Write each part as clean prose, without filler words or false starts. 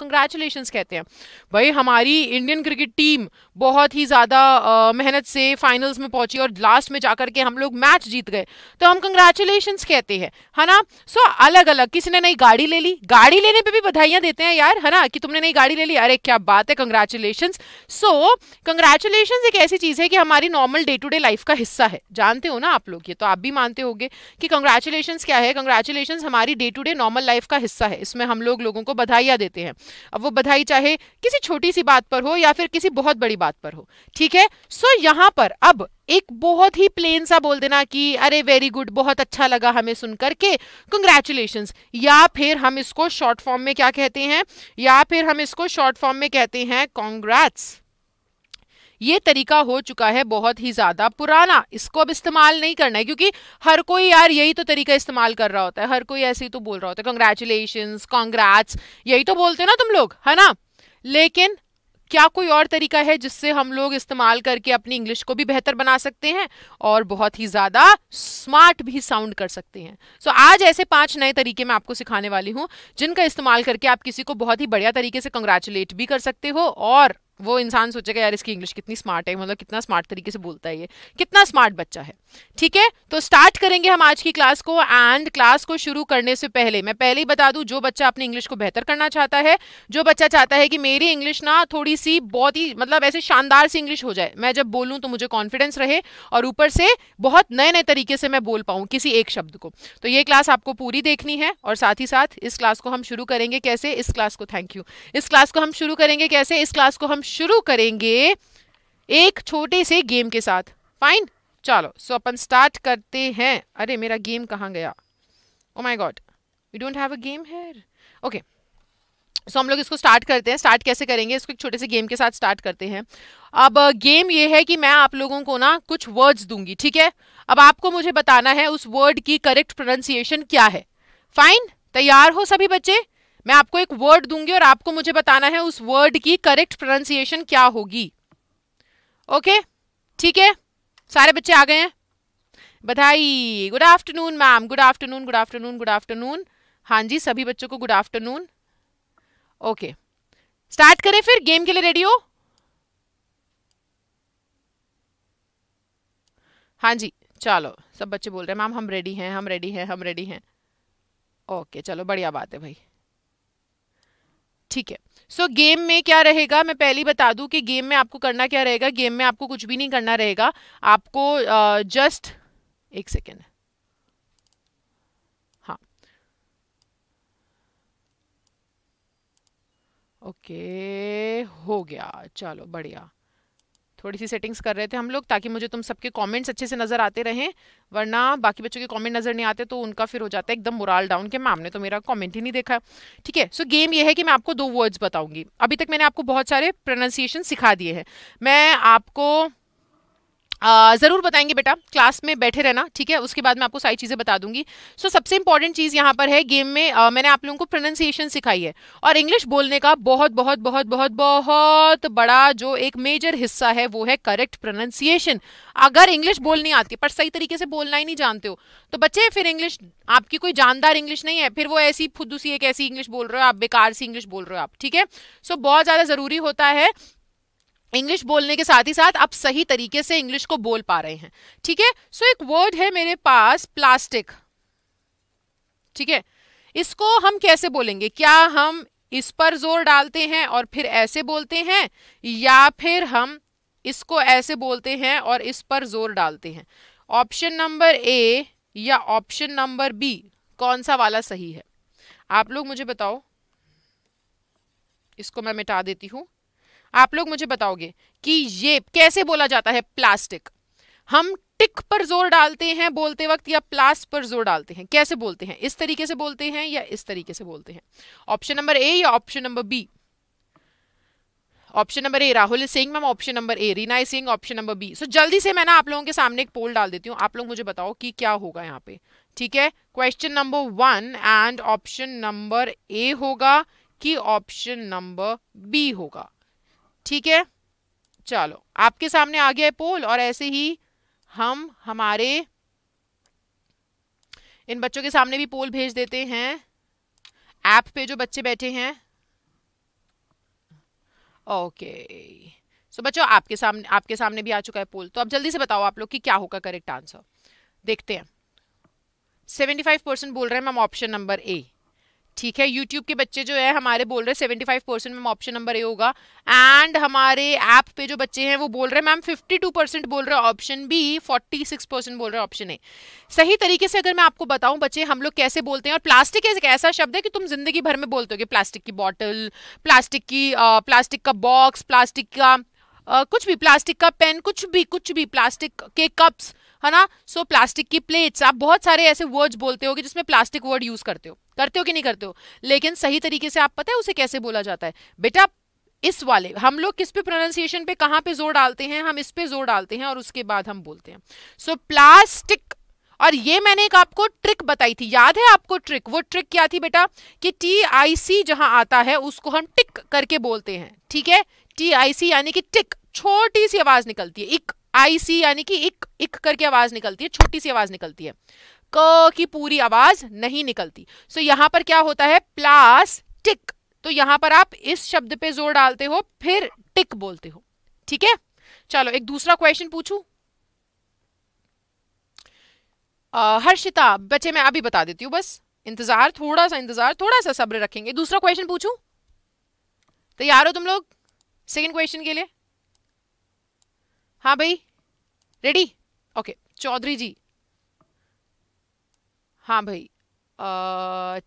Congratulations कहते हैं। भाई हमारी इंडियन क्रिकेट टीम बहुत ही ज़्यादा मेहनत से फाइनल्स में पहुंची और लास्ट में जाकर के हम लोग मैच जीत गए, तो हम कंग्रेचुलेशंस कहते हैं, है ना। सो अलग अलग, किसी ने नई गाड़ी ले ली, गाड़ी लेने पे भी बधाइयाँ देते हैं यार, है ना, कि तुमने नई गाड़ी ले ली, अरे क्या बात है, कंग्रेचुलेशंस। सो कंग्रेचुलेशंस एक ऐसी चीज़ है कि हमारी normal day to day life का हिस्सा है, जानते हो ना आप लोग, ये तो आप भी मानते होगे कि कंग्रेचुलेशंस क्या है। कंग्रेचुलेशंस हमारी day to day normal life का हिस्सा है, इसमें हम लोग लोगों को बधाइयाँ देते हैं। अब वो बधाई चाहे किसी छोटी सी बात पर हो या फिर किसी बहुत बड़ी बात पर हो, ठीक है। सो यहाँ पर अब एक बहुत ही प्लेन सा बोल देना कि अरे वेरी गुड, बहुत अच्छा लगा हमें सुन करके, कंग्रेचुलेशंस, या फिर हम इसको शॉर्ट फॉर्म में क्या कहते हैं, या फिर हम इसको शॉर्ट फॉर्म में कहते हैं कॉन्ग्रेट्स। ये तरीका हो चुका है बहुत ही ज़्यादा पुराना, इसको अब इस्तेमाल नहीं करना है, क्योंकि हर कोई यार यही तो तरीका इस्तेमाल कर रहा होता है, हर कोई ऐसे ही तो बोल रहा होता है, कंग्रेचुलेशंस, कॉन्ग्रेट्स, यही तो बोलते हो ना तुम लोग, है ना। लेकिन क्या कोई और तरीका है जिससे हम लोग इस्तेमाल करके अपनी इंग्लिश को भी बेहतर बना सकते हैं और बहुत ही ज़्यादा स्मार्ट भी साउंड कर सकते हैं। सो आज ऐसे 5 नए तरीके मैं आपको सिखाने वाली हूँ जिनका इस्तेमाल करके आप किसी को बहुत ही बढ़िया तरीके से कंग्रेचुलेट भी कर सकते हो और वो इंसान सोचेगा यार इसकी इंग्लिश कितनी स्मार्ट है, मतलब कितना स्मार्ट तरीके से बोलता है ये, कितना स्मार्ट बच्चा है, ठीक है। तो स्टार्ट करेंगे हम आज की क्लास को, एंड क्लास को शुरू करने से पहले मैं पहले ही बता दूं, जो बच्चा अपनी इंग्लिश को बेहतर करना चाहता है, जो बच्चा चाहता है कि मेरी इंग्लिश ना थोड़ी सी बहुत ही मतलब ऐसे शानदार सी इंग्लिश हो जाए, मैं जब बोलूँ तो मुझे कॉन्फिडेंस रहे और ऊपर से बहुत नए नए तरीके से मैं बोल पाऊँ किसी एक शब्द को, तो ये क्लास आपको पूरी देखनी है। और साथ ही साथ इस क्लास को हम शुरू करेंगे कैसे, इस क्लास को, थैंक यू, इस क्लास को हम शुरू करेंगे कैसे, इस क्लास को हम शुरू करेंगे एक छोटे से गेम के साथ, फाइन। चलो सो अपन स्टार्ट करते हैं। अरे मेरा गेम कहाँ गया, oh my god, we don't have a game here, okay. So हम लोग इसको स्टार्ट करते हैं। स्टार्ट कैसे करेंगे, इसको एक छोटे से गेम के साथ स्टार्ट करते हैं। अब गेम ये है कि मैं आप लोगों को ना कुछ वर्ड्स दूंगी, ठीक है। अब आपको मुझे बताना है उस वर्ड की करेक्ट प्रोनाउंसिएशन क्या है, फाइन। तैयार हो सभी बच्चे? मैं आपको एक वर्ड दूंगी और आपको मुझे बताना है उस वर्ड की करेक्ट प्रोनाउंसिएशन क्या होगी, ओके, ठीक है। सारे बच्चे आ गए हैं, बधाई। Good afternoon ma'am, good afternoon, good afternoon, good afternoon. हाँ जी, सभी बच्चों को गुड आफ्टरनून। ओके, स्टार्ट करें फिर, गेम के लिए रेडी हो? हाँ जी, चलो सब बच्चे बोल रहे हैं मैम हम रेडी हैं, हम रेडी हैं, हम रेडी हैं। ओके चलो, बढ़िया बात है भाई, ठीक है। सो गेम में क्या रहेगा, मैं पहले ही बता दूं कि गेम में आपको करना क्या रहेगा। गेम में आपको कुछ भी नहीं करना रहेगा, आपको जस्ट एक सेकेंड, हाँ ओके हो गया, चलो बढ़िया। थोड़ी सी सेटिंग्स कर रहे थे हम लोग ताकि मुझे तुम सबके कमेंट्स अच्छे से नज़र आते रहें, वरना बाकी बच्चों के कमेंट नज़र नहीं आते तो उनका फिर हो जाता है एकदम मोरल डाउन के, मैम ने तो मेरा कमेंट ही नहीं देखा, ठीक है। सो गेम ये है कि मैं आपको 2 वर्ड्स बताऊंगी। अभी तक मैंने आपको बहुत सारे प्रोनाउंसिएशन सिखा दिए हैं, मैं आपको ज़रूर बताएंगे बेटा, क्लास में बैठे रहना, ठीक है। उसके बाद मैं आपको सारी चीज़ें बता दूंगी। सो सबसे इंपॉर्टेंट चीज़ यहाँ पर है, गेम में मैंने आप लोगों को प्रोनाउंसिएशन सिखाई है और इंग्लिश बोलने का बहुत बहुत बहुत बहुत बहुत बड़ा जो एक मेजर हिस्सा है वो है करेक्ट प्रोनाउंसिएशन। अगर इंग्लिश बोलनी आती है पर सही तरीके से बोलना ही नहीं जानते हो तो बच्चे फिर इंग्लिश आपकी कोई जानदार इंग्लिश नहीं है, फिर वो ऐसी खुद सी एक ऐसी इंग्लिश बोल रहे हो आप, बेकार सी इंग्लिश बोल रहे हो आप, ठीक है। सो बहुत ज़्यादा ज़रूरी होता है इंग्लिश बोलने के साथ ही साथ आप सही तरीके से इंग्लिश को बोल पा रहे हैं, ठीक है। सो एक वर्ड है मेरे पास, प्लास्टिक, ठीक है। इसको हम कैसे बोलेंगे, क्या हम इस पर जोर डालते हैं और फिर ऐसे बोलते हैं, या फिर हम इसको ऐसे बोलते हैं और इस पर जोर डालते हैं? ऑप्शन नंबर ए या ऑप्शन नंबर बी, कौन सा वाला सही है आप लोग मुझे बताओ। इसको मैं मिटा देती हूँ, आप लोग मुझे बताओगे कि ये कैसे बोला जाता है प्लास्टिक। हम टिक पर जोर डालते हैं बोलते वक्त या प्लास्ट पर जोर डालते हैं, कैसे बोलते हैं, इस तरीके से बोलते हैं या इस तरीके से बोलते हैं? ऑप्शन नंबर ए या option number B? Option number A. Rahul is saying ma'am option number A, Reena is saying option number B. So जल्दी से मैं ना आप लोगों के सामने एक पोल डाल देती हूँ, आप लोग मुझे बताओ कि क्या होगा यहाँ पे, ठीक है। Question number 1 and option number A होगा कि ऑप्शन नंबर बी होगा, ठीक है। चलो आपके सामने आ गया है पोल और ऐसे ही हम हमारे इन बच्चों के सामने भी पोल भेज देते हैं। ऐप पे जो बच्चे बैठे हैं ओके सो बच्चों आपके सामने भी आ चुका है पोल। तो अब जल्दी से बताओ आप लोग कि क्या होगा करेक्ट आंसर। देखते हैं 75% बोल रहे हैं मैम ऑप्शन नंबर ए। ठीक है, यूट्यूब के बच्चे जो है हमारे बोल रहे हैं 75% मैम ऑप्शन नंबर ए होगा। एंड हमारे ऐप पे जो बच्चे हैं वो बोल रहे हैं मैम 52% बोल रहे हैं ऑप्शन बी, 46% बोल रहे हैं ऑप्शन ए। सही तरीके से अगर मैं आपको बताऊं बच्चे हम लोग कैसे बोलते हैं, और प्लास्टिक एक ऐसा शब्द है कि तुम जिंदगी भर में बोलते हो कि प्लास्टिक की बॉटल, प्लास्टिक का बॉक्स, प्लास्टिक का कुछ भी, प्लास्टिक का पेन, कुछ भी, प्लास्टिक के कप्स, है ना। सो प्लास्टिक की प्लेट्स, आप बहुत सारे ऐसे वर्ड्स बोलते हो कि जिसमें प्लास्टिक वर्ड यूज करते हो कि नहीं करते हो। लेकिन सही तरीके से आप पता है उसे कैसे बोला जाता है बेटा। इस वाले हम लोग किस पे, प्रोनाउंसिएशन पे, कहाँ पे जोर डालते हैं, हम इस पे जोर डालते हैं और उसके बाद हम बोलते हैं। So plastic. और ये मैंने एक आपको ट्रिक बताई थी, याद है आपको ट्रिक? वो ट्रिक क्या थी बेटा कि TIC जहाँ आता है उसको हम टिक करके बोलते हैं। ठीक है, TIC यानी कि टिक, छोटी सी आवाज निकलती है। इक IC यानी कि इक इक करके आवाज निकलती है, छोटी सी आवाज निकलती है, क की पूरी आवाज नहीं निकलती। सो यहाँ पर क्या होता है, प्लास्टिक। तो यहाँ पर आप इस शब्द पे जोर डालते हो फिर टिक बोलते हो। ठीक है, चलो एक दूसरा क्वेश्चन पूछूं। हर्षिता बच्चे मैं अभी बता देती हूँ, बस इंतजार, थोड़ा सा सब्र रखेंगे। दूसरा क्वेश्चन पूछूं, तैयार हो तुम लोग सेकेंड क्वेश्चन के लिए? हाँ भाई रेडी, ओके चौधरी जी, हाँ भाई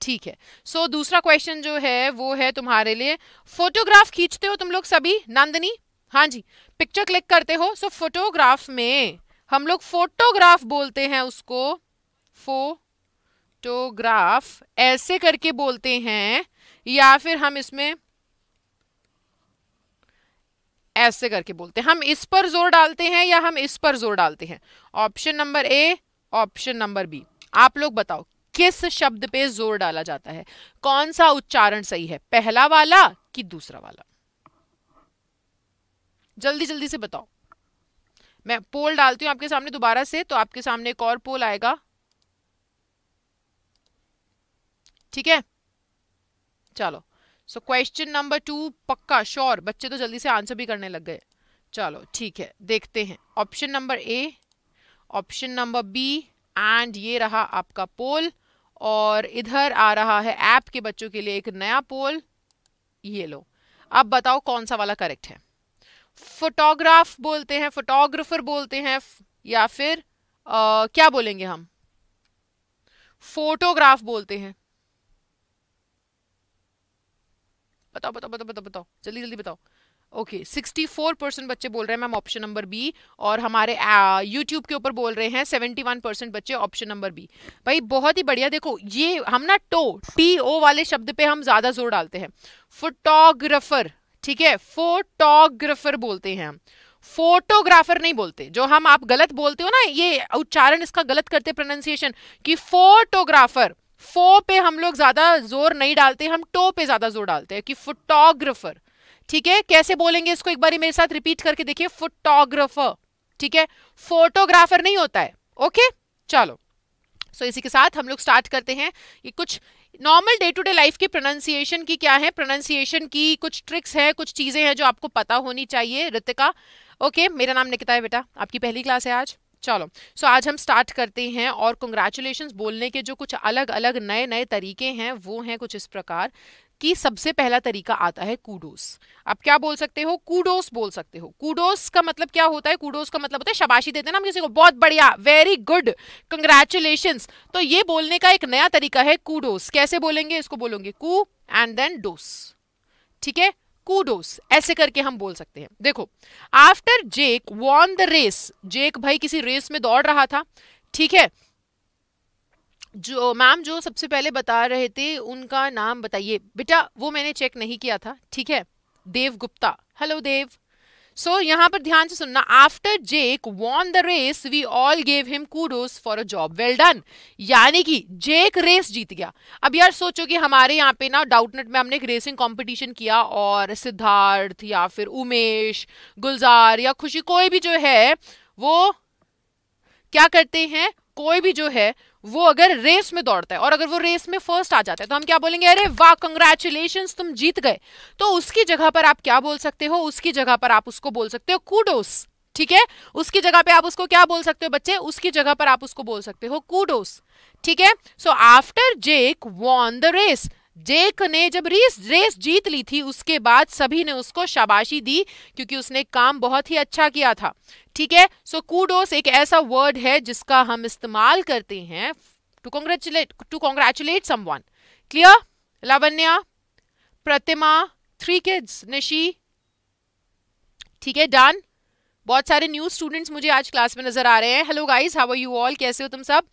ठीक है। सो दूसरा क्वेश्चन जो है वो है तुम्हारे लिए, फोटोग्राफ खींचते हो तुम लोग सभी? नंदनी हाँ जी, पिक्चर क्लिक करते हो। सो फोटोग्राफ में हम लोग फोटोग्राफ बोलते हैं, उसको फोटोग्राफ ऐसे करके बोलते हैं, या फिर हम इसमें ऐसे करके बोलते हैं। हम इस पर जोर डालते हैं या हम इस पर जोर डालते हैं? Option number A, option number B. आप लोग बताओ किस शब्द पे जोर डाला जाता है, कौन सा उच्चारण सही है, पहला वाला कि दूसरा वाला? जल्दी जल्दी से बताओ। मैं पोल डालती हूं आपके सामने दोबारा से, तो आपके सामने एक और पोल आएगा। ठीक है, चलो सो क्वेश्चन नंबर 2 पक्का श्योर? बच्चे तो जल्दी से आंसर भी करने लग गए। चलो ठीक है, देखते हैं option number A, option number B. And ये रहा आपका पोल, और इधर आ रहा है ऐप के बच्चों के लिए एक नया पोल। ये लो, अब बताओ कौन सा वाला करेक्ट है, फोटोग्राफ बोलते हैं, फोटोग्राफर बोलते हैं, या फिर क्या बोलेंगे हम, फोटोग्राफ बोलते हैं? बताओ बताओ बताओ बताओ बताओ, जल्दी जल्दी बताओ। ओके 64% बच्चे बोल रहे हैं मैम ऑप्शन नंबर बी, और हमारे यूट्यूब के ऊपर बोल रहे हैं 71% बच्चे ऑप्शन नंबर बी। भाई बहुत ही बढ़िया। देखो ये हम ना TO वाले शब्द पे हम ज़्यादा जोर डालते हैं, फोटोग्राफर। ठीक है, फोटोग्राफर बोलते हैं हम, फोटोग्राफर नहीं बोलते। जो हम आप गलत बोलते हो ना, ये उच्चारण इसका गलत करते हैं, प्रोनाउंसिएशन कि फोटोग्राफर, फो पे हम लोग ज्यादा जोर नहीं डालते, हम टो पे ज्यादा जोर डालते हैं कि फोटोग्राफर। ठीक है, कैसे बोलेंगे इसको एक बार मेरे साथ रिपीट करके देखिए, फोटोग्राफर। ठीक है, फोटोग्राफर नहीं होता है। ओके चलो, सो इसी के साथ हम लोग स्टार्ट करते हैं। ये कुछ normal day to day life के प्रोनाउंसिएशन की क्या है, प्रोनाउंसिएशन की कुछ ट्रिक्स है, कुछ चीजें हैं जो आपको पता होनी चाहिए। ऋतिका ओके, मेरा नाम निकिता है बेटा, आपकी पहली क्लास है आज। चलो सो आज हम स्टार्ट करते हैं, और कॉन्ग्रेचुलेशंस बोलने के जो कुछ अलग अलग नए नए तरीके हैं वो हैं कुछ इस प्रकार कि सबसे पहला तरीका आता है कूडोस। आप क्या बोल सकते हो, कूडोस बोल सकते हो। कूडोस का मतलब क्या होता है, कूडोस का मतलब होता है शाबाशी देते हैं ना हम किसी को, बहुत बढ़िया, वेरी गुड, कंग्रेचुलेशंस। तो ये बोलने का एक नया तरीका है कूडोस। कैसे बोलेंगे इसको, बोलोगे कू एंड देन डोस। ठीक है, कूडोस ऐसे करके हम बोल सकते हैं। देखो after Jake won the race, Jake भाई किसी रेस में दौड़ रहा था। ठीक है, जो मैम जो सबसे पहले बता रहे थे उनका नाम बताइए बेटा, वो मैंने चेक नहीं किया था। ठीक है, देव गुप्ता, हेलो देव। सो यहाँ पर ध्यान से सुनना, after Jake won the race we all gave him kudos for a job well done, यानी कि जेक रेस जीत गया। अब यार सोचो कि हमारे यहाँ पे ना डाउटनेट में हमने एक रेसिंग कंपटीशन किया, और सिद्धार्थ या फिर उमेश, गुलजार या खुशी, कोई भी जो है वो क्या करते हैं, कोई भी जो है वो अगर रेस में दौड़ता है और अगर वो रेस में फर्स्ट आ जाता है तो हम क्या बोलेंगे, अरे वाह कंग्रेचुलेशंस तुम जीत गए। तो उसकी जगह पर आप क्या बोल सकते हो, उसकी जगह पर आप उसको बोल सकते हो कूडोस। ठीक है, उसकी जगह पे आप उसको क्या बोल सकते हो बच्चे, उसकी जगह पर आप उसको बोल सकते हो कूडोस। ठीक है, so after Jake won the race, Jake ने जब रेस जीत ली थी उसके बाद सभी ने उसको शाबाशी दी क्योंकि उसने काम बहुत ही अच्छा किया था। ठीक है, सो कूडोस एक ऐसा वर्ड है जिसका हम इस्तेमाल करते हैं to congratulate someone. Clear Lavanya, Pratima, 3 kids, Nishi. ठीक है, डन। बहुत सारे न्यू स्टूडेंट्स मुझे आज क्लास में नजर आ रहे हैं। Hello guys, how are you all, कैसे हो तुम सब।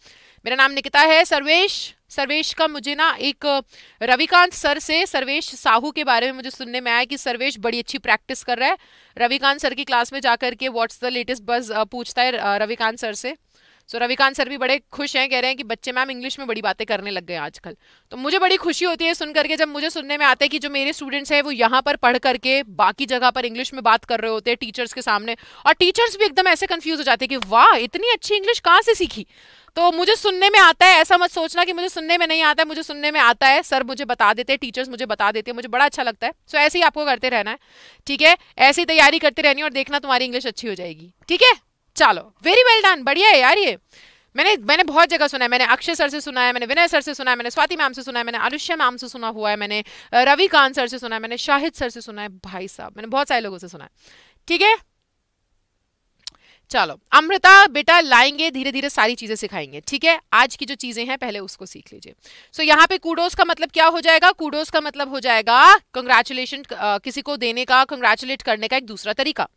मेरा नाम निकिता है। सर्वेश का मुझे ना एक रविकांत सर से, सर्वेश साहू के बारे में मुझे सुनने में आया कि सर्वेश बड़ी अच्छी प्रैक्टिस कर रहा है। रविकांत सर की क्लास में जाकर के व्हाट्स द लेटेस्ट बस पूछता है रविकांत सर से। सो रविकांत सर भी बड़े खुश हैं, कह रहे हैं कि बच्चे मैम इंग्लिश में बड़ी बातें करने लग गए आजकल। तो मुझे बड़ी खुशी होती है सुन करके जब मुझे सुनने में आता है कि जो मेरे स्टूडेंट्स हैं वो यहाँ पर पढ़ करके बाकी जगह पर इंग्लिश में बात कर रहे होते हैं टीचर्स के सामने, और टीचर्स भी एकदम ऐसे कन्फ्यूज हो जाते हैं कि वाह इतनी अच्छी इंग्लिश कहाँ से सीखी। तो मुझे सुनने में आता है, ऐसा मत सोचना कि मुझे सुनने में नहीं आता है, मुझे सुनने में आता है। सर मुझे बता देते हैं, टीचर्स मुझे बता देते हैं, मुझे बड़ा अच्छा लगता है। सो ऐसे ही आपको करते रहना है। ठीक है, ऐसी तैयारी करते रहनी है और देखना तुम्हारी इंग्लिश अच्छी हो जाएगी। ठीक है, चलो वेरी वेल डन, बढ़िया है यार। ये मैंने बहुत जगह सुना है, मैंने अक्षय सर से सुना है, मैंने विनय सर से सुना है, मैंने स्वाति मैम से सुना है, मैंने अनुष्या मैम से सुना हुआ है, मैंने रविकांत सर से सुना है, मैंने शाहिद सर से सुना है, भाई साहब मैंने बहुत सारे लोगों से सुना है। ठीक है, चलो अमृता बेटा लाएंगे, धीरे धीरे सारी चीजें सिखाएंगे। ठीक है, आज की जो चीजें हैं पहले उसको सीख लीजिए। सो यहाँ पे कूडोस का मतलब क्या हो जाएगा, कूडोस का मतलब हो जाएगा कंग्रेचुलेशन, किसी को देने का, कंग्रेचुलेट करने का एक दूसरा तरीका।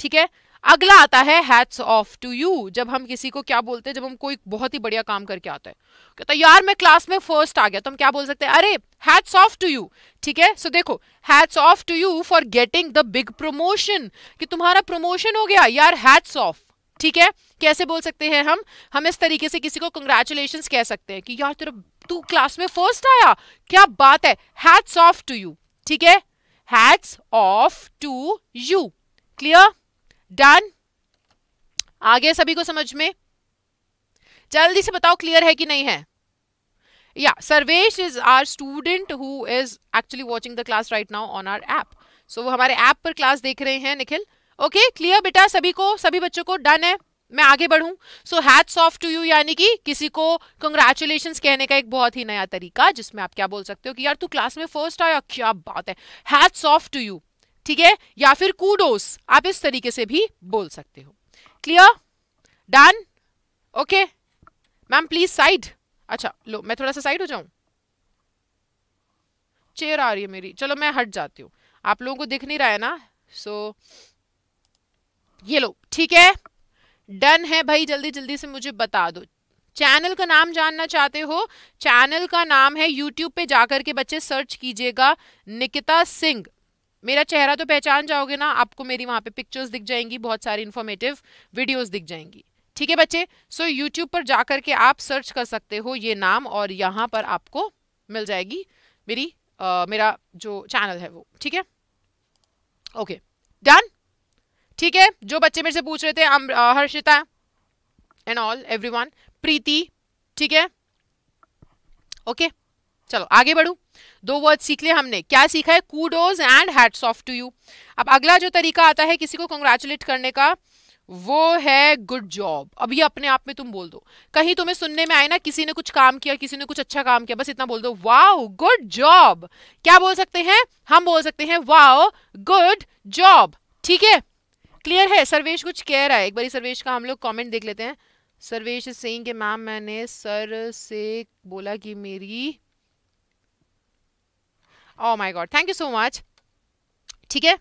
ठीक है, अगला आता है हैट्स ऑफ टू यू। जब हम किसी को क्या बोलते हैं, जब हम कोई बहुत ही बढ़िया काम करके आता है, कहता है यार मैं क्लास में फर्स्ट आ गया, तो हम क्या बोल सकते हैं, अरे हैट्स ऑफ टू यू। ठीक है, सो देखो hats off to you for getting the big promotion, कि तुम्हारा प्रमोशन हो गया यार, हैट्स ऑफ। ठीक है, कैसे बोल सकते हैं हम इस तरीके से किसी को कंग्रेचुलेशंस कह सकते हैं कि यार तेरा तू क्लास में फर्स्ट आया, क्या बात है, हैट्स ऑफ टू यू। ठीक है, hats off to you. Clear done, आगे सभी को समझ में, जल्दी से बताओ क्लियर है कि नहीं है। या Sarvesh is our student who is actually watching the class right now on our app. So वो हमारे ऐप पर क्लास देख रहे हैं निखिल। ओके क्लियर बेटा, सभी को, सभी बच्चों को डन है। मैं आगे बढ़ूं, so hats off to you यानी कि किसी को कंग्रेचुलेशंस कहने का एक बहुत ही नया तरीका, जिसमें आप क्या बोल सकते हो कि यार तू क्लास में फर्स्ट आया, क्या बात है, हैट्स ऑफ टू यू। ठीक है, या फिर कूडोस, आप इस तरीके से भी बोल सकते हो। Clear done, okay ma'am please side. अच्छा लो, मैं थोड़ा सा साइड हो जाऊं, चेयर आ रही है मेरी, चलो मैं हट जाती हूँ, आप लोगों को दिख नहीं रहा है ना। सो ये लो, ठीक है डन है भाई, जल्दी जल्दी से मुझे बता दो। चैनल का नाम जानना चाहते हो, चैनल का नाम है, यूट्यूब पे जाकर के बच्चे सर्च कीजिएगा निकिता सिंह। मेरा चेहरा तो पहचान जाओगे ना, आपको मेरी वहाँ पे पिक्चर्स दिख जाएंगी, बहुत सारी इन्फॉर्मेटिव वीडियोस दिख जाएंगी। ठीक है बच्चे, सो यूट्यूब पर जाकर के आप सर्च कर सकते हो ये नाम, और यहाँ पर आपको मिल जाएगी मेरी मेरा जो चैनल है वो। ठीक है, ओके डन। ठीक है, जो बच्चे मेरे से पूछ रहे थे, Harshita and all everyone, Preeti. ठीक है, ओके चलो आगे बढ़ू। 2 वर्ड सीख लिए हमने, क्या सीखा है, kudos and hats off to you. अब अगला जो तरीका आता है किसी को कंग्रेचुलेट करने का वो है गुड जॉब। अभी अपने आप में तुम बोल दो, कहीं तुम्हें सुनने में आए ना किसी ने कुछ काम किया, किसी ने कुछ अच्छा काम किया, बस इतना बोल दो, वाओ गुड जॉब। क्या बोल सकते हैं हम, बोल सकते हैं वाओ गुड जॉब। ठीक है, क्लियर है। सर्वेश कुछ कह रहा है, एक बार सर्वेश का हम लोग कॉमेंट देख लेते हैं। सर्वेश इज सेइंग कि मैम मैंने सर से बोला कि मेरी, oh my god, thank you so much. ठीक है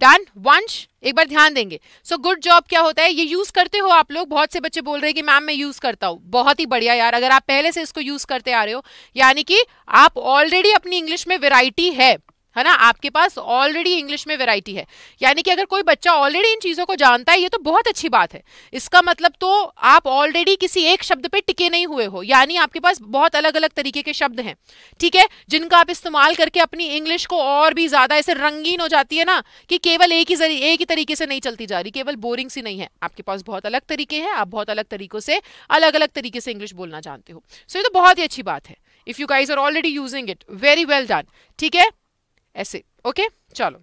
डन, वंश एक बार ध्यान देंगे। सो गुड जॉब क्या होता है, ये यूज करते हो आप लोग, बहुत से बच्चे बोल रहे हैं कि मैम मैं यूज करता हूँ, बहुत ही बढ़िया यार। अगर आप पहले से इसको यूज करते आ रहे हो यानी कि आप ऑलरेडी अपनी इंग्लिश में वेराइटी है है ना, आपके पास ऑलरेडी इंग्लिश में वैरायटी है, यानी कि अगर कोई बच्चा ऑलरेडी इन चीज़ों को जानता है, ये तो बहुत अच्छी बात है। इसका मतलब तो आप ऑलरेडी किसी एक शब्द पे टिके नहीं हुए हो, यानी आपके पास बहुत अलग अलग तरीके के शब्द हैं, ठीक है, जिनका आप इस्तेमाल करके अपनी इंग्लिश को और भी ज़्यादा ऐसे रंगीन हो जाती है ना, कि केवल एक ही तरीके से नहीं चलती जा रही, केवल बोरिंग सी नहीं है, आपके पास बहुत अलग तरीके हैं, आप बहुत अलग तरीक़ों से अलग अलग तरीके से इंग्लिश बोलना जानते हो। सो ये तो बहुत ही अच्छी बात है, if you guys are already using it, very well done, ठीक है, ऐसे ओके। चलो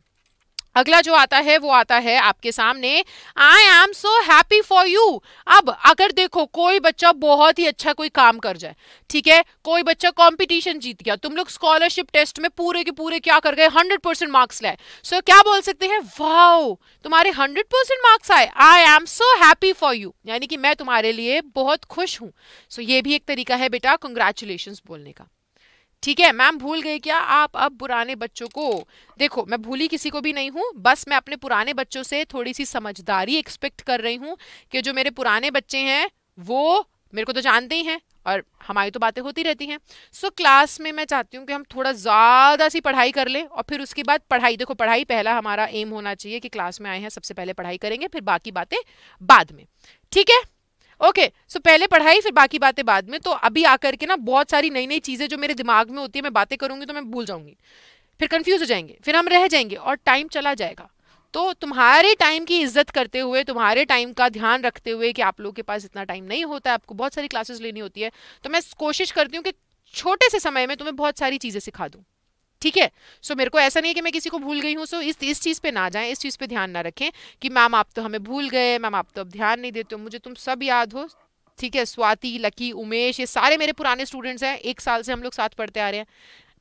अगला जो आता है वो आता है आपके सामने, I am so happy for you. अब अगर देखो कोई बच्चा बहुत ही अच्छा कोई काम कर जाए, ठीक है, कोई बच्चा कंपटीशन जीत गया, तुम लोग स्कॉलरशिप टेस्ट में पूरे के पूरे क्या कर गए, 100% मार्क्स लाए, सो क्या बोल सकते हैं, वाओ तुम्हारे 100% मार्क्स आए, I am so happy for you, यानी कि मैं तुम्हारे लिए बहुत खुश हूँ। सो ये भी एक तरीका है बेटा कंग्रेचुलेशंस बोलने का, ठीक है। मैम भूल गए क्या आप अब पुराने बच्चों को, देखो मैं भूली किसी को भी नहीं हूँ, बस मैं अपने पुराने बच्चों से थोड़ी सी समझदारी एक्सपेक्ट कर रही हूँ कि जो मेरे पुराने बच्चे हैं वो मेरे को तो जानते ही हैं और हमारी तो बातें होती रहती हैं। सो क्लास में मैं चाहती हूँ कि हम थोड़ा ज़्यादा सी पढ़ाई कर लें और फिर उसके बाद पढ़ाई, देखो पढ़ाई पहला हमारा एम होना चाहिए कि क्लास में आए हैं सबसे पहले पढ़ाई करेंगे, फिर बाकी बातें बाद में, ठीक है ओके। सो पहले पढ़ाई फिर बाकी बातें बाद में। तो अभी आकर के ना बहुत सारी नई नई चीज़ें जो मेरे दिमाग में होती है, मैं बातें करूँगी तो मैं भूल जाऊँगी, फिर कंफ्यूज हो जाएंगे, फिर हम रह जाएंगे और टाइम चला जाएगा। तो तुम्हारे टाइम की इज्जत करते हुए, तुम्हारे टाइम का ध्यान रखते हुए कि आप लोगों के पास इतना टाइम नहीं होता है, आपको बहुत सारी क्लासेस लेनी होती है, तो मैं कोशिश करती हूँ कि छोटे से समय में तुम्हें बहुत सारी चीज़ें सिखा दूँ, ठीक है। सो मेरे को ऐसा नहीं है कि मैं किसी को भूल गई हूँ। सो इस चीज़ पे ना जाएं, इस चीज़ पे ध्यान ना रखें कि मैम आप तो हमें भूल गए, मैम आप तो अब ध्यान नहीं देते हो, मुझे तुम सब याद हो, ठीक है। स्वाति, लकी, उमेश, ये सारे मेरे पुराने स्टूडेंट्स हैं, एक साल से हम लोग साथ पढ़ते आ रहे हैं।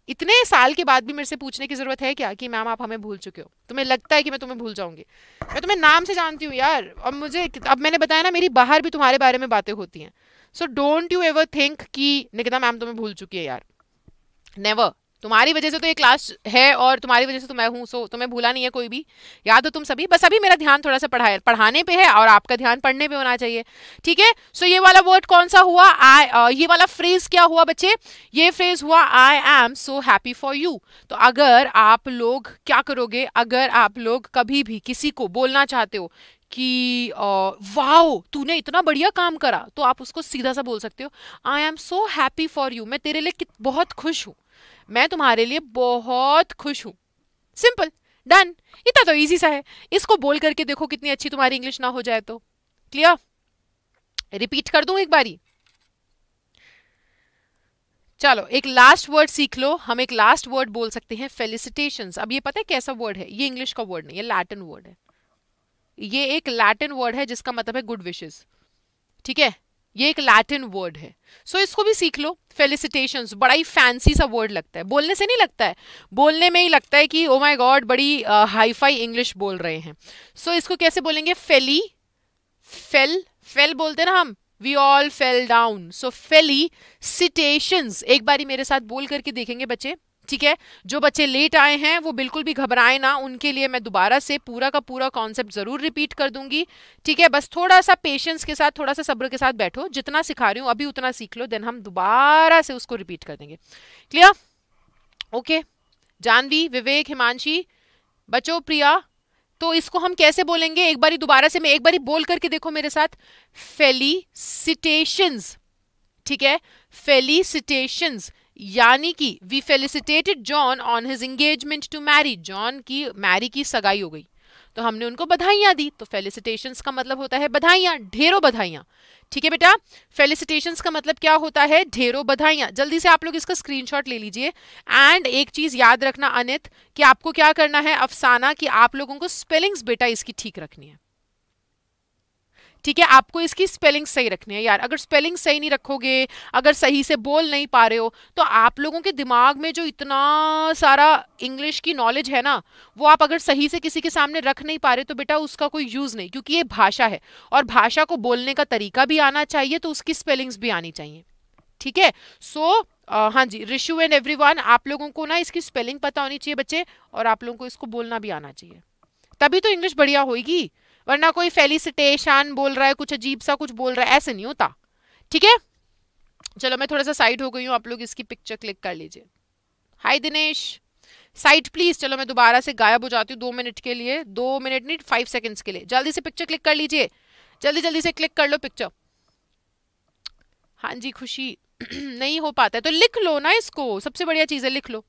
इतने साल के बाद भी मेरे से पूछने की ज़रूरत है क्या कि मैम आप हमें भूल चुके हो? तुम्हें लगता है कि मैं तुम्हें भूल जाऊँगी? मैं तुम्हें नाम से जानती हूँ यार, और मुझे अब मैंने बताया ना मेरी बाहर भी तुम्हारे बारे में बातें होती हैं। So don't you ever think कि निकिता मैम तुम्हें भूल चुकी है, यार नेवर। तुम्हारी वजह से तो ये क्लास है और तुम्हारी वजह से तो मैं हूँ, सो तुम्हें भूला नहीं है कोई भी, याद हो तुम सभी। बस अभी मेरा ध्यान थोड़ा सा पढ़ाने पे है और आपका ध्यान पढ़ने पे होना चाहिए, ठीक है। सो ये वाला वर्ड कौन सा हुआ, ये वाला फ्रेज क्या हुआ बच्चे? ये फ्रेज हुआ I am so happy for you. तो अगर आप लोग क्या करोगे, अगर आप लोग कभी भी किसी को बोलना चाहते हो कि वाओ तूने इतना बढ़िया काम करा, तो आप उसको सीधा सा बोल सकते हो, I am so happy for you, मैं तेरे लिए बहुत खुश हूँ, मैं तुम्हारे लिए बहुत खुश हूँ। सिंपल डन, इतना तो इजी सा है। इसको बोल करके देखो कितनी अच्छी तुम्हारी इंग्लिश ना हो जाए। तो क्लियर, रिपीट कर दूं एक बारी? चलो एक लास्ट वर्ड सीख लो। हम एक लास्ट वर्ड बोल सकते हैं, फेलिसिटेशंस। अब ये पता है कैसा वर्ड है? ये इंग्लिश का वर्ड नहीं, ये लैटिन वर्ड है। ये एक लैटिन वर्ड है जिसका मतलब है गुड विशेस, ठीक है, ये एक लैटिन वर्ड है। सो इसको भी सीख लो। फेलिसिटेशंस बड़ा ही फैंसी सा वर्ड लगता है, बोलने से नहीं लगता है, बोलने में ही लगता है कि ओ माय गॉड बड़ी हाईफाई इंग्लिश बोल रहे हैं। सो इसको कैसे बोलेंगे? फेली, फेल बोलते हैं ना हम, we all fell down. So felicitations एक बारी मेरे साथ बोल करके देखेंगे बच्चे, ठीक है। जो बच्चे लेट आए हैं वो बिल्कुल भी घबराएं ना, उनके लिए मैं दोबारा से पूरा का पूरा कॉन्सेप्ट ज़रूर रिपीट कर दूंगी, ठीक है। बस थोड़ा सा पेशेंस के साथ, थोड़ा सा सब्र के साथ बैठो, जितना सिखा रही हूँ अभी उतना सीख लो, देन हम दोबारा से उसको रिपीट कर देंगे। क्लियर? ओके, जानवी, विवेक, हिमांशी, बच्चों, प्रिया, तो इसको हम कैसे बोलेंगे? एक बारी दोबारा से, मैं एक बारी बोल करके देखो मेरे साथ, फेलिसिटेशंस, ठीक है, फेलिसिटेशंस, यानी कि we felicitated John on his engagement to Mary. John की मैरी की सगाई हो गई तो हमने उनको बधाइयाँ दी। तो फेलिसिटेशंस का मतलब होता है बधाइयाँ, ढेरों बधाइयाँ, ठीक है बेटा। फेलिसिटेशंस का मतलब क्या होता है? ढेरों बधाइयाँ। जल्दी से आप लोग इसका स्क्रीनशॉट ले लीजिए। एंड एक चीज़ याद रखना अनित, कि आपको क्या करना है, अफसाना, कि आप लोगों को स्पेलिंग्स बेटा इसकी ठीक रखनी है, ठीक है, आपको इसकी स्पेलिंग सही रखनी है यार। अगर स्पेलिंग सही नहीं रखोगे, अगर सही से बोल नहीं पा रहे हो, तो आप लोगों के दिमाग में जो इतना सारा इंग्लिश की नॉलेज है ना, वो आप अगर सही से किसी के सामने रख नहीं पा रहे तो बेटा उसका कोई यूज़ नहीं, क्योंकि ये भाषा है और भाषा को बोलने का तरीका भी आना चाहिए, तो उसकी स्पेलिंग्स भी आनी चाहिए, ठीक है। सो हाँ जी, रिशु एंड एवरीवन, आप लोगों को ना इसकी स्पेलिंग पता होनी चाहिए बच्चे, और आप लोगों को इसको बोलना भी आना चाहिए, तभी तो इंग्लिश बढ़िया होगी, वरना कोई फेलिसिटेशन बोल रहा है, कुछ अजीब सा कुछ बोल रहा है, ऐसे नहीं होता, ठीक है। चलो मैं थोड़ा सा साइड हो गई हूँ, आप लोग इसकी पिक्चर क्लिक कर लीजिए। Hi Dinesh, site please. चलो मैं दोबारा से गायब हो जाती हूँ 2 मिनट के लिए, 2 मिनट नहीं 5 सेकेंड्स के लिए। जल्दी से पिक्चर क्लिक कर लीजिए, जल्दी जल्दी से क्लिक कर लो पिक्चर। हाँ जी खुशी नहीं हो पाता है तो लिख लो ना इसको, सबसे बढ़िया चीज है लिख लो।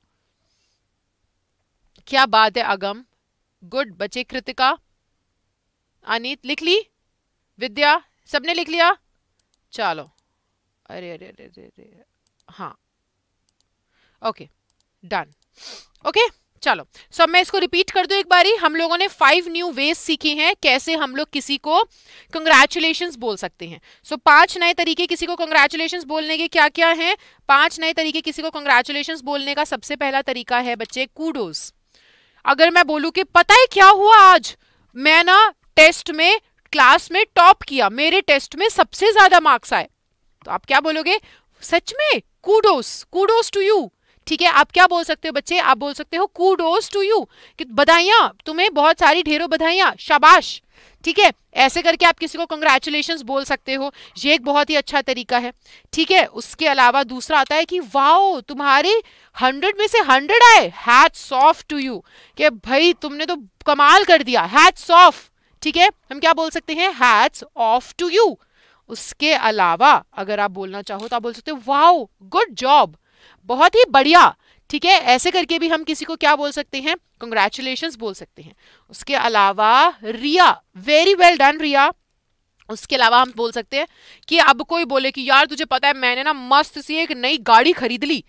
क्या बात है अगम, गुड बच्चे। कृतिका, अनीत लिख ली, विद्या, सबने लिख लिया। चलो अरे अरे अरे अरे, अरे हाँ ओके डन ओके। चलो सब मैं इसको रिपीट कर दूं एक बारी। हम लोगों ने 5 न्यू वेज सीखे हैं कैसे हम लोग किसी को कंग्रेचुलेशंस बोल सकते हैं। सो 5 नए तरीके किसी को कंग्रेचुलेशंस बोलने के क्या क्या हैं। 5 नए तरीके किसी को कंग्रेचुलेशंस बोलने का सबसे पहला तरीका है बच्चे कूडोस। अगर मैं बोलूं कि पता है क्या हुआ आज, मैं ना टेस्ट में क्लास में टॉप किया, मेरे टेस्ट में सबसे ज्यादा मार्क्स आए, तो आप क्या बोलोगे, सच में कूडोस, कूडोस टू यू। ठीक है, आप क्या बोल सकते हो बच्चे, आप बोल सकते हो कूडोस टू यू कि बधाइयां तुम्हें, बहुत सारी ढेरों बधाइयां, शाबाश। ठीक है, ऐसे करके आप किसी को कंग्रेचुलेशंस बोल सकते हो, ये एक बहुत ही अच्छा तरीका है। ठीक है, उसके अलावा दूसरा आता है कि वाओ तुम्हारे 100 में से 100 आए, हैट्स ऑफ टू यू, कि भाई तुमने तो कमाल कर दिया, हैट्स ऑफ। ठीक है, हम क्या बोल सकते हैं, हैट्स ऑफ टू यू। उसके अलावा अगर आप बोलना चाहो तो आप बोल सकते हो वाओ गुड जॉब, बहुत ही बढ़िया। ठीक है, ऐसे करके भी हम किसी को क्या बोल सकते हैं, कंग्रेचुलेशंस बोल सकते हैं। उसके अलावा Riya, very well done Riya. उसके अलावा हम बोल सकते हैं कि अब कोई बोले कि यार तुझे पता है मैंने ना मस्त सी एक नई गाड़ी खरीद ली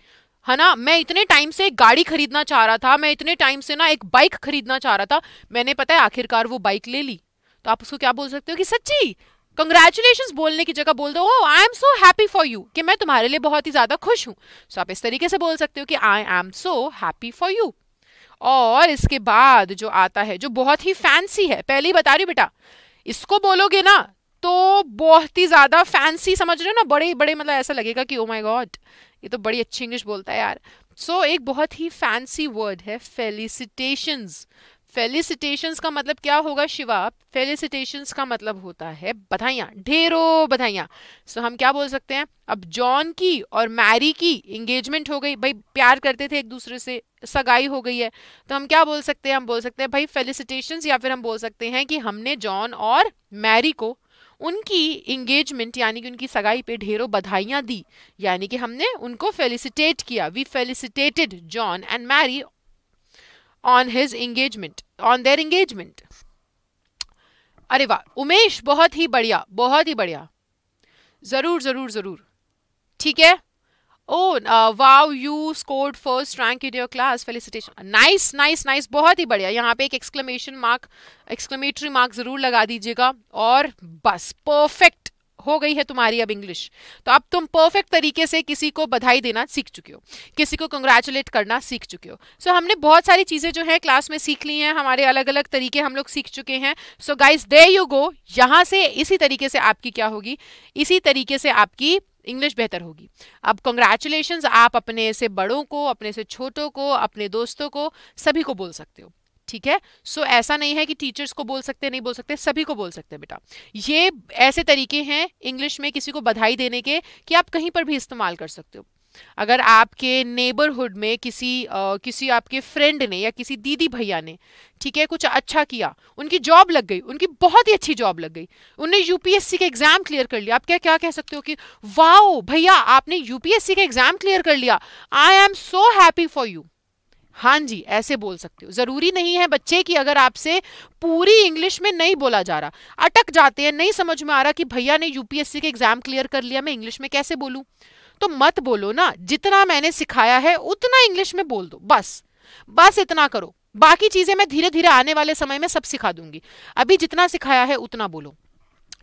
है ना, मैं इतने टाइम से एक गाड़ी खरीदना चाह रहा था, मैं इतने टाइम से ना एक बाइक खरीदना चाह रहा था, मैंने पता है आखिरकार वो बाइक ले ली। तो आप उसको क्या बोल सकते हो कि सच्ची, कंग्रेचुलेशंस बोलने की जगह बोल दो I am so happy for you, कि मैं तुम्हारे लिए बहुत ही ज़्यादा खुश हूँ। सो आप इस तरीके से बोल सकते हो कि I am so happy for you. और इसके बाद जो आता है जो बहुत ही फैंसी है, पहले ही बता रही बेटा, इसको बोलोगे ना तो बहुत ही ज़्यादा फैंसी, समझ रहे हो ना, बड़े बड़े मतलब ऐसा लगेगा कि ओ माई गॉड ये तो बड़ी अच्छी इंग्लिश बोलता है यार। सो एक बहुत ही फैंसी वर्ड है फेलिसिटेशंस। फेलिसिटेशंस का मतलब क्या होगा शिवा, फेलिसिटेशंस का मतलब होता है बधाइयाँ, ढेरों बधाइयाँ। सो हम क्या बोल सकते हैं, अब जॉन की और मैरी की एंगेजमेंट हो गई, भाई प्यार करते थे एक दूसरे से, सगाई हो गई है, तो हम क्या बोल सकते हैं, हम बोल सकते हैं भाई फेलिसिटेशंस, या फिर हम बोल सकते हैं कि हमने जॉन और मैरी को उनकी इंगेजमेंट यानी कि उनकी सगाई पे ढेरों बधाइयाँ दी, यानी कि हमने उनको फेलिसिटेट किया। We felicitated John and Mary on his engagement, on their engagement. अरे वाह उमेश, बहुत ही बढ़िया, बहुत ही बढ़िया, जरूर जरूर जरूर। ठीक है, oh wow you scored 1st rank in your class, felicitation, nice nice nice, बहुत ही बढ़िया। यहाँ पे एक एक्सक्लेमेशन मार्क, एक्सक्लेमेटरी मार्क जरूर लगा दीजिएगा, और बस परफेक्ट हो गई है तुम्हारी अब इंग्लिश। तो अब तुम परफेक्ट तरीके से किसी को बधाई देना सीख चुके हो, किसी को कंग्रेचुलेट करना सीख चुके हो। सो हमने बहुत सारी चीज़ें जो हैं क्लास में सीख ली हैं, हमारे अलग अलग तरीके हम लोग सीख चुके हैं। So guys there you go, यहाँ से इसी तरीके से आपकी क्या होगी, इसी तरीके से आपकी इंग्लिश बेहतर होगी। अब कंग्रेचुलेशंस आप अपने से बड़ों को, अपने से छोटों को, अपने दोस्तों को, सभी को बोल सकते हो। ठीक है, सो ऐसा नहीं है कि टीचर्स को बोल सकते नहीं बोल सकते, सभी को बोल सकते हैं बेटा। ये ऐसे तरीके हैं इंग्लिश में किसी को बधाई देने के कि आप कहीं पर भी इस्तेमाल कर सकते हो। अगर आपके नेबरहुड में किसी किसी आपके फ्रेंड ने या किसी दीदी भैया ने, ठीक है, कुछ अच्छा किया, उनकी जॉब लग गई, उनकी बहुत ही अच्छी जॉब लग गई, उन्हें यूपीएससी का एग्जाम क्लियर कर लिया, आप क्या क्या कह सकते हो कि वाओ भैया आपने यूपीएससी का एग्जाम क्लियर कर लिया, I am so happy for you. हाँ जी, ऐसे बोल सकते हो। ज़रूरी नहीं है बच्चे कि अगर आपसे पूरी इंग्लिश में नहीं बोला जा रहा, अटक जाते हैं, नहीं समझ में आ रहा कि भैया ने यूपीएससी के एग्ज़ाम क्लियर कर लिया, मैं इंग्लिश में कैसे बोलूँ, तो मत बोलो ना, जितना मैंने सिखाया है उतना इंग्लिश में बोल दो, बस बस इतना करो। बाकी चीज़ें मैं धीरे धीरे आने वाले समय में सब सिखा दूंगी, अभी जितना सिखाया है उतना बोलो।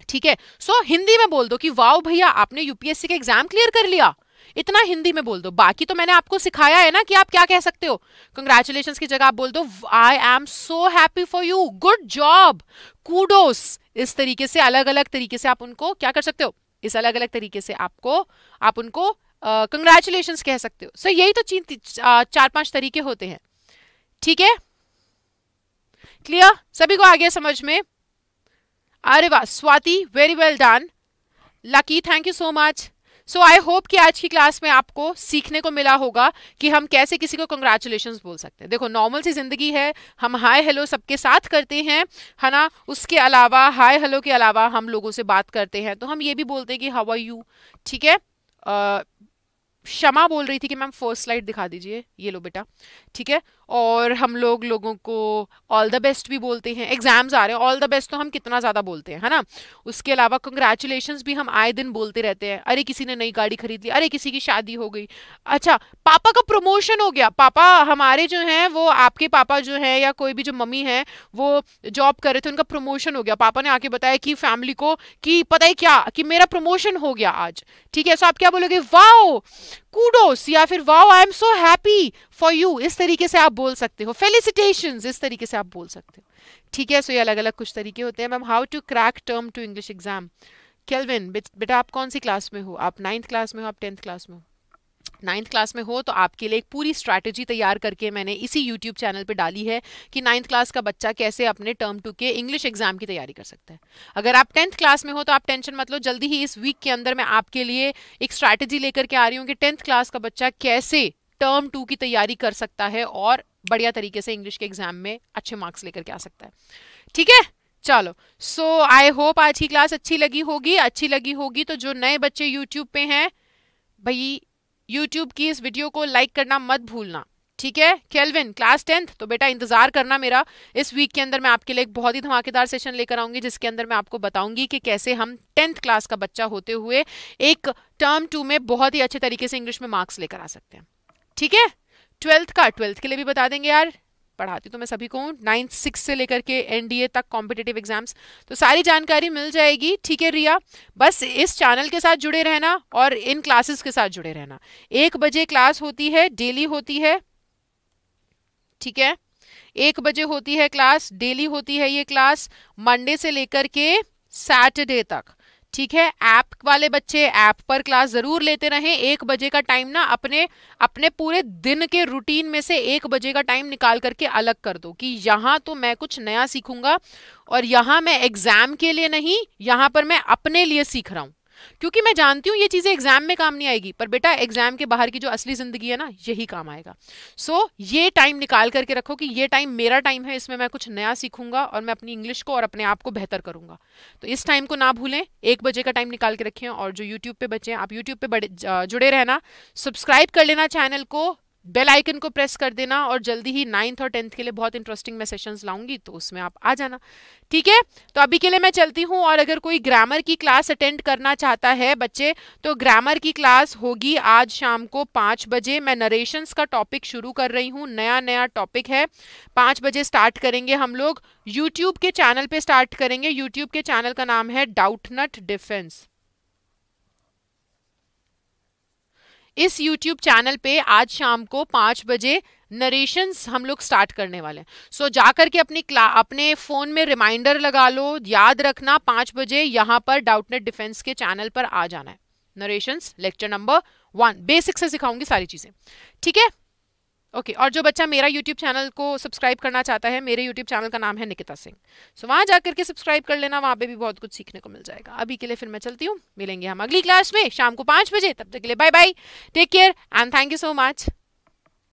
ठीक है, सो हिंदी में बोल दो कि वाओ भैया आपने यूपीएससी का एग्ज़ाम क्लियर कर लिया, इतना हिंदी में बोल दो। बाकी तो मैंने आपको सिखाया है ना कि आप क्या कह सकते हो, कंग्रेचुलेशंस की जगह आप बोल दो I am so happy for you, good job, kudos. इस तरीके से अलग अलग तरीके से आप उनको क्या कर सकते हो, इस अलग अलग तरीके से आपको आप उनको कंग्रेचुलेशंस कह सकते हो। सो यही तो 4-5 तरीके होते हैं। ठीक है, क्लियर, सभी को आ गया समझ में। अरे वाह Swati, very well done. Lucky, thank you so much. So I hope कि आज की क्लास में आपको सीखने को मिला होगा कि हम कैसे किसी को कंग्रेचुलेशंस बोल सकते हैं। देखो नॉर्मल सी ज़िंदगी है, हम हाय हेलो सबके साथ करते हैं, है ना। उसके अलावा हाय हेलो के अलावा हम लोगों से बात करते हैं तो हम ये भी बोलते हैं कि हाउ आर यू, ठीक है। शमा बोल रही थी कि मैम फर्स्ट स्लाइड दिखा दीजिए, ये लो बेटा, ठीक है। और हम लोगों को ऑल द बेस्ट भी बोलते हैं, एग्जाम्स आ रहे हैं ऑल द बेस्ट तो हम कितना ज़्यादा बोलते हैं, है ना। उसके अलावा कंग्रेचुलेशंस भी हम आए दिन बोलते रहते हैं, अरे किसी ने नई गाड़ी खरीद ली, अरे किसी की शादी हो गई, अच्छा पापा का प्रमोशन हो गया, पापा हमारे जो हैं वो आपके पापा जो हैं या कोई भी जो मम्मी हैं वो जॉब कर रहे थे उनका प्रमोशन हो गया, पापा ने आके बताया कि फैमिली को कि पता है क्या कि मेरा प्रमोशन हो गया आज, ठीक है। सो आप क्या बोलोगे, वाओ कूडोस, या फिर wow I am so happy for you, इस तरीके से आप बोल सकते हो, फेलिसिटेशंस इस तरीके से आप बोल सकते हो, ठीक है। सो ये अलग अलग कुछ तरीके होते हैं। Ma'am how to crack term two English exam. Kelvin बेटा आप कौन सी क्लास में हो, आप 9th क्लास में हो, आप 10th क्लास में हो? 9th क्लास में हो तो आपके लिए एक पूरी स्ट्रैटेजी तैयार करके मैंने इसी YouTube चैनल पे डाली है कि 9th क्लास का बच्चा कैसे अपने टर्म 2 के इंग्लिश एग्जाम की तैयारी कर सकता है। अगर आप 10th क्लास में हो तो आप टेंशन मत लो, जल्दी ही इस वीक के अंदर मैं आपके लिए एक स्ट्रैटेजी लेकर के आ रही हूँ कि 10th क्लास का बच्चा कैसे टर्म 2 की तैयारी कर सकता है और बढ़िया तरीके से इंग्लिश के एग्जाम में अच्छे मार्क्स लेकर के आ सकता है, ठीक है। चलो सो आई होप आज की क्लास अच्छी लगी होगी, अच्छी लगी होगी तो जो नए बच्चे यूट्यूब पे हैं भाई, YouTube की इस वीडियो को लाइक करना मत भूलना, ठीक है। केल्विन क्लास 10th, तो बेटा इंतज़ार करना मेरा, इस वीक के अंदर मैं आपके लिए एक बहुत ही धमाकेदार सेशन लेकर आऊँगी जिसके अंदर मैं आपको बताऊँगी कि कैसे हम 10th क्लास का बच्चा होते हुए एक टर्म 2 में बहुत ही अच्छे तरीके से इंग्लिश में मार्क्स लेकर आ सकते हैं, ठीक है। 12th के लिए भी बता देंगे यार, पढ़ाती तो मैं सभी को हूँ 9th 6 से लेकर के NDA तक कॉम्पिटेटिव एग्जाम्स, तो सारी जानकारी मिल जाएगी, ठीक है रिया। बस इस चैनल के साथ जुड़े रहना और इन क्लासेस के साथ जुड़े रहना। 1 बजे क्लास होती है, डेली होती है, ठीक है। 1 बजे होती है क्लास, डेली होती है ये क्लास मंडे से लेकर के सैटरडे तक, ठीक है। ऐप वाले बच्चे ऐप पर क्लास ज़रूर लेते रहें। 1 बजे का टाइम ना अपने अपने पूरे दिन के रूटीन में से 1 बजे का टाइम निकाल करके अलग कर दो कि यहाँ तो मैं कुछ नया सीखूंगा और यहाँ मैं एग्ज़ाम के लिए नहीं, यहाँ पर मैं अपने लिए सीख रहा हूँ, क्योंकि मैं जानती हूँ ये चीज़ें एग्जाम में काम नहीं आएगी पर बेटा एग्जाम के बाहर की जो असली ज़िंदगी है ना यही काम आएगा। सो ये टाइम निकाल करके रखो कि ये टाइम मेरा टाइम है, इसमें मैं कुछ नया सीखूंगा और मैं अपनी इंग्लिश को और अपने आप को बेहतर करूंगा, तो इस टाइम को ना भूलें। 1 बजे का टाइम निकाल के रखें। और जो यूट्यूब पे बच्चे हैं आप यूट्यूब पर जुड़े रहना, सब्सक्राइब कर लेना चैनल को, बेल आइकन को प्रेस कर देना और जल्दी ही 9th और 10th के लिए बहुत इंटरेस्टिंग मैं सेशंस लाऊंगी तो उसमें आप आ जाना, ठीक है। तो अभी के लिए मैं चलती हूँ और अगर कोई ग्रामर की क्लास अटेंड करना चाहता है बच्चे तो ग्रामर की क्लास होगी आज शाम को 5 बजे। मैं नरेशंस का टॉपिक शुरू कर रही हूँ, नया नया टॉपिक है। 5 बजे स्टार्ट करेंगे हम लोग, यूट्यूब के चैनल पर स्टार्ट करेंगे। यूट्यूब के चैनल का नाम है डाउटनट डिफेंस। इस YouTube चैनल पे आज शाम को 5 बजे नरेशंस हम लोग स्टार्ट करने वाले हैं। सो जाकर के अपने फ़ोन में रिमाइंडर लगा लो, याद रखना 5 बजे यहाँ पर डाउटनेट डिफेंस के चैनल पर आ जाना है। नरेशंस लेक्चर नंबर 1 बेसिक से सिखाऊंगी सारी चीज़ें, ठीक है ओके। और जो बच्चा मेरा YouTube चैनल को सब्सक्राइब करना चाहता है, मेरे YouTube चैनल का नाम है निकिता सिंह, सो वहाँ जाकर के सब्सक्राइब कर लेना, वहाँ पे भी बहुत कुछ सीखने को मिल जाएगा। अभी के लिए फिर मैं चलती हूँ, मिलेंगे हम अगली क्लास में शाम को 5 बजे, तब तक के लिए bye bye, take care and thank you so much.